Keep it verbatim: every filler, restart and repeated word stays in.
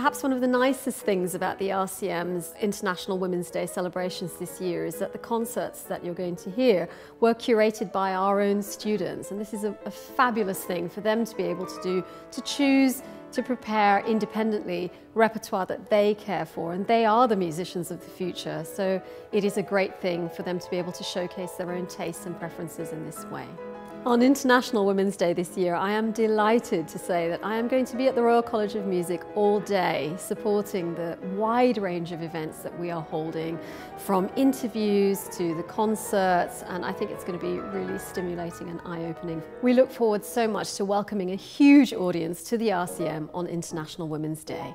Perhaps one of the nicest things about the R C M's International Women's Day celebrations this year is that the concerts that you're going to hear were curated by our own students, and this is a, a fabulous thing for them to be able to do, to choose to prepare independently repertoire that they care for, and they are the musicians of the future, so it is a great thing for them to be able to showcase their own tastes and preferences in this way. On International Women's Day this year, I am delighted to say that I am going to be at the Royal College of Music all day, supporting the wide range of events that we are holding, from interviews to the concerts, and I think it's going to be really stimulating and eye-opening. We look forward so much to welcoming a huge audience to the R C M on International Women's Day.